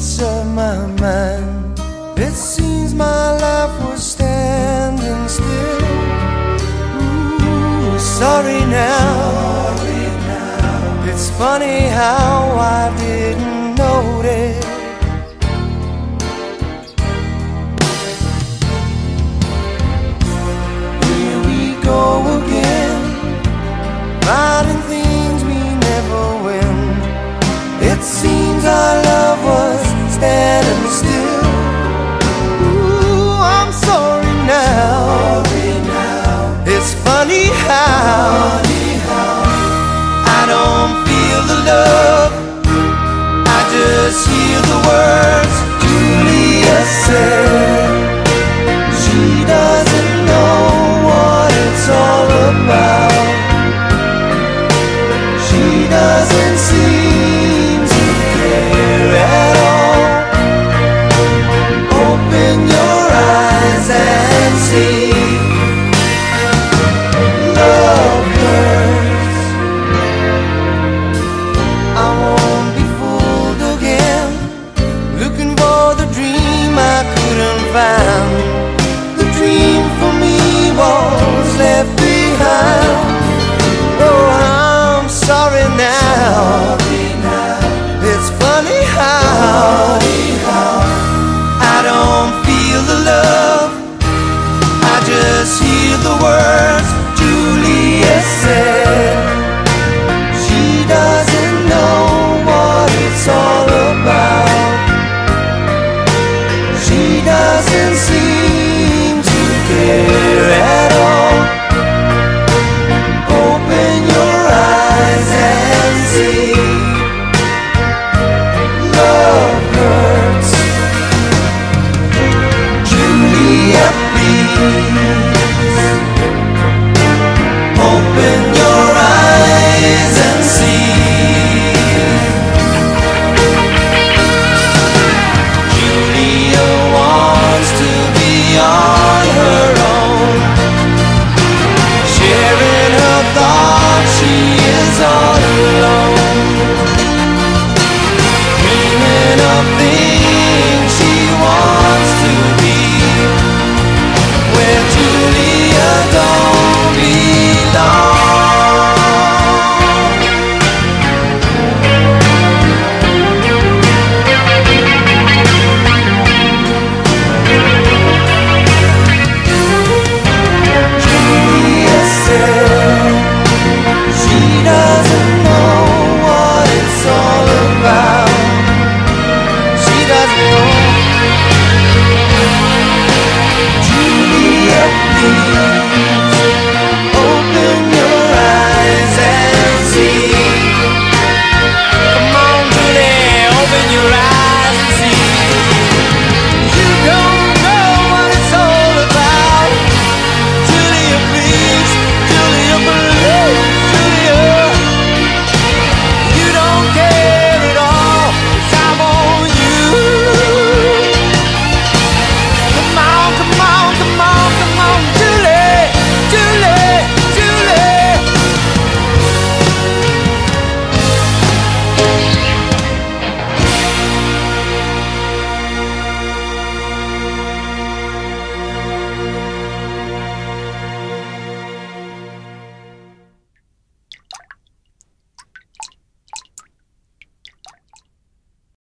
thoughts of my mind. It seems my life was standing still. Ooh, sorry now. Sorry now. It's funny how I didn't notice. Here we go again, riding things we never win. It seems our love was standing still. It's funny how I don't feel the love, I just hear the words Julia said. She doesn't know what it's all about. She doesn't seem to care at all. Open your eyes and see. Bye.